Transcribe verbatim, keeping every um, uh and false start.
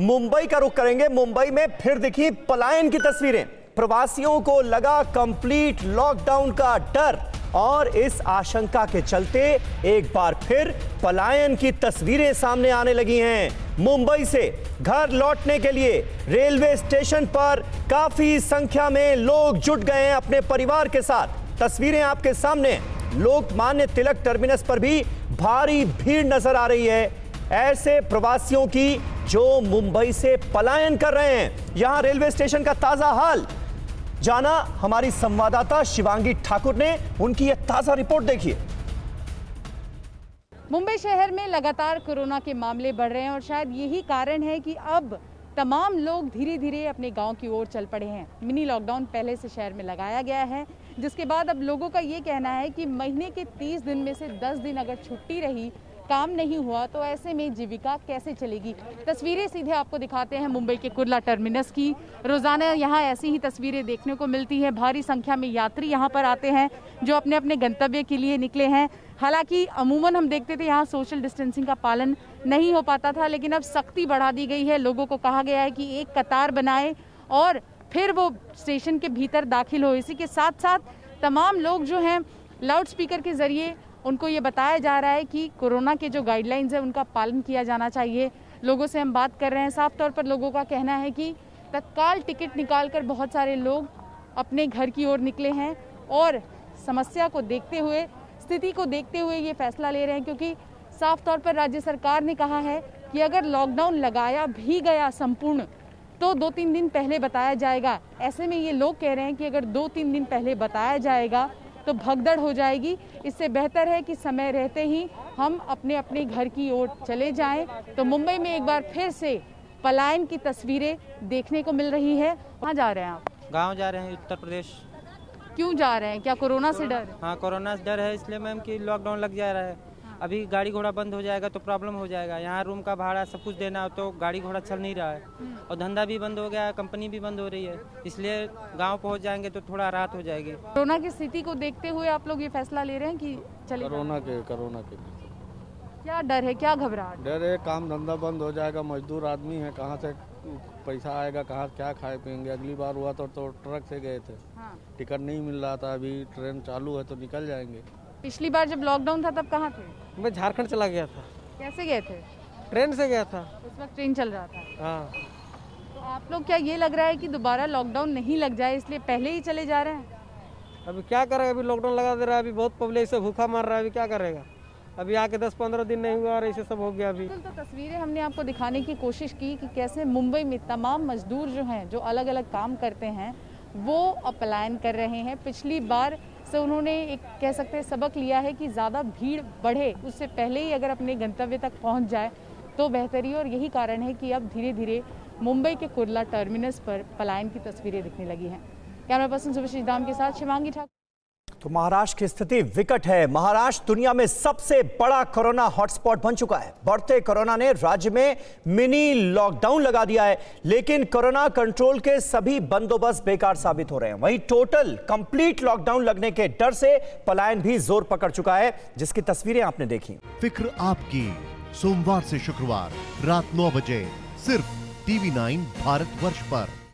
मुंबई का रुख करेंगे। मुंबई में फिर दिखी पलायन की तस्वीरें, प्रवासियों को लगा कंप्लीट लॉकडाउन का डर और इस आशंका के चलते एक बार फिर पलायन की तस्वीरें सामने आने लगी हैं। मुंबई से घर लौटने के लिए रेलवे स्टेशन पर काफी संख्या में लोग जुट गए हैं अपने परिवार के साथ। तस्वीरें आपके सामने, लोकमान्य तिलक टर्मिनस पर भी भारी भीड़ नजर आ रही है ऐसे प्रवासियों की जो मुंबई से पलायन कर रहे हैं। यहां रेलवे स्टेशन का ताजा हाल जाना हमारी संवाददाता शिवांगी ठाकुर ने, उनकी यह ताजा रिपोर्ट देखिए। मुंबई शहर में लगातार कोरोना के मामले बढ़ रहे हैं और शायद यही कारण है कि अब तमाम लोग धीरे धीरे अपने गांव की ओर चल पड़े हैं। मिनी लॉकडाउन पहले से शहर में लगाया गया है, जिसके बाद अब लोगों का ये कहना है कि महीने के तीस दिन में से दस दिन अगर छुट्टी रही, काम नहीं हुआ, तो ऐसे में जीविका कैसे चलेगी। तस्वीरें सीधे आपको दिखाते हैं मुंबई के कुर्ला टर्मिनस की। रोजाना यहाँ ऐसी ही तस्वीरें देखने को मिलती हैं। भारी संख्या में यात्री यहाँ पर आते हैं जो अपने अपने गंतव्य के लिए निकले हैं। हालांकि अमूमन हम देखते थे यहाँ सोशल डिस्टेंसिंग का पालन नहीं हो पाता था, लेकिन अब सख्ती बढ़ा दी गई है। लोगों को कहा गया है कि एक कतार बनाए और फिर वो स्टेशन के भीतर दाखिल हो। इसी के साथ साथ तमाम लोग जो हैं लाउड स्पीकर के जरिए उनको ये बताया जा रहा है कि कोरोना के जो गाइडलाइंस है उनका पालन किया जाना चाहिए। लोगों से हम बात कर रहे हैं। साफ तौर पर लोगों का कहना है कि तत्काल टिकट निकालकर बहुत सारे लोग अपने घर की ओर निकले हैं और समस्या को देखते हुए, स्थिति को देखते हुए ये फैसला ले रहे हैं, क्योंकि साफ तौर पर राज्य सरकार ने कहा है कि अगर लॉकडाउन लगाया भी गया संपूर्ण तो दो तीन दिन पहले बताया जाएगा। ऐसे में ये लोग कह रहे हैं कि अगर दो तीन दिन पहले बताया जाएगा तो भगदड़ हो जाएगी। इससे बेहतर है कि समय रहते ही हम अपने अपने घर की ओर चले जाएं। तो मुंबई में एक बार फिर से पलायन की तस्वीरें देखने को मिल रही है। कहाँ जा रहे हैं आप? गांव जा रहे हैं, उत्तर प्रदेश। क्यों जा रहे हैं? क्या कोरोना से डर? हाँ, कोरोना से डर है, इसलिए मैम कि लॉकडाउन लग जा रहा है। हाँ। अभी गाड़ी घोड़ा बंद हो जाएगा तो प्रॉब्लम हो जाएगा। यहाँ रूम का भाड़ा सब कुछ देना हो तो गाड़ी घोड़ा चल नहीं रहा है और धंधा भी बंद हो गया है, कंपनी भी बंद हो रही है, इसलिए गांव पहुंच जाएंगे तो थोड़ा राहत हो जाएगी। कोरोना की स्थिति को देखते हुए आप लोग ये फैसला ले रहे हैं कि चले? कोरोना के कोरोना के क्या डर है, क्या घबराहट? डर है, काम धंधा बंद हो जाएगा, मजदूर आदमी है, कहाँ से पैसा आएगा, कहाँ क्या खाए पियेंगे। अगली बार हुआ तो, तो ट्रक से गए थे। हाँ। टिकट नहीं मिल रहा था, अभी ट्रेन चालू है तो निकल जाएंगे। पिछली बार जब लॉकडाउन था तब कहाँ थे? मैं झारखंड चला गया था। कैसे गए थे? ट्रेन से गया था, उस वक्त ट्रेन चल रहा था। हाँ। तो आप लोग, क्या ये लग रहा है कि दोबारा लॉकडाउन नहीं लग जाए इसलिए पहले ही चले जा रहे हैं? अभी क्या करेगा, अभी लॉकडाउन लगा दे रहा है, अभी बहुत पब्लिक से भूखा मार रहा है, अभी क्या करेगा। अभी आके दस पंद्रह दिन नहीं हुआ और ऐसे सब हो गया। अभी तो तस्वीरें हमने आपको दिखाने की कोशिश की कि कैसे मुंबई में तमाम मजदूर जो हैं, जो अलग अलग काम करते हैं, वो पलायन कर रहे हैं। पिछली बार से उन्होंने एक कह सकते हैं सबक लिया है कि ज़्यादा भीड़ बढ़े उससे पहले ही अगर अपने गंतव्य तक पहुँच जाए तो बेहतर ही। और यही कारण है कि अब धीरे धीरे मुंबई के कुर्ला टर्मिनस पर पलायन की तस्वीरें दिखने लगी हैं। कैमरा पर्सन सुभाष दाम के साथ शिवांगी ठाकुर। तो महाराष्ट्र की स्थिति विकट है। महाराष्ट्र दुनिया में सबसे बड़ा कोरोना हॉटस्पॉट बन चुका है। बढ़ते कोरोना ने राज्य में मिनी लॉकडाउन लगा दिया है, लेकिन कोरोना कंट्रोल के सभी बंदोबस्त बेकार साबित हो रहे हैं। वहीं टोटल कंप्लीट लॉकडाउन लगने के डर से पलायन भी जोर पकड़ चुका है, जिसकी तस्वीरें आपने देखी। फिक्र आपकी, सोमवार से शुक्रवार रात नौ बजे सिर्फ टीवी नाइन भारतवर्ष पर।